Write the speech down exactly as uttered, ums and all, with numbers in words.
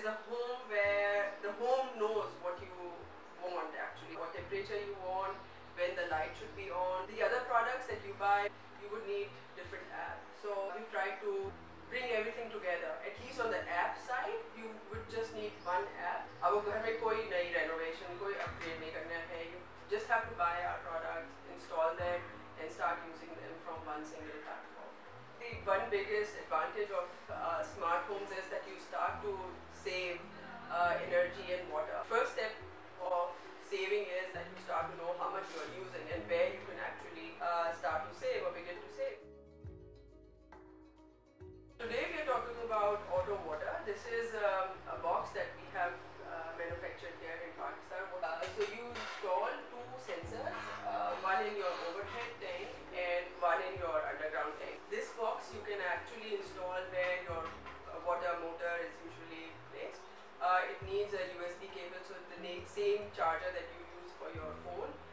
is a home where the home knows what you want actually, what temperature you want, when the light should be on. The other products that you buy, you would need different apps. So we try to bring everything together. At least on the app side, you would just need one app. You don't have to do any renovation, no upgrade. You just have to buy our products, install them, and start using them from one single platform. The one biggest advantage of uh, smart homes is that you start to save uh, energy and water. First step of saving is that you start to know how much you are using and where you can actually uh, start to save or begin to save. Today we are talking about Otto Water. This is um, a box that we have uh, manufactured here in Pakistan. Uh, so you install two sensors, uh, one in your overhead tank and one in your underground tank. This box you can actually install where your water motor is usually placed. Uh, it needs a U S B cable, so the same charger that you use for your phone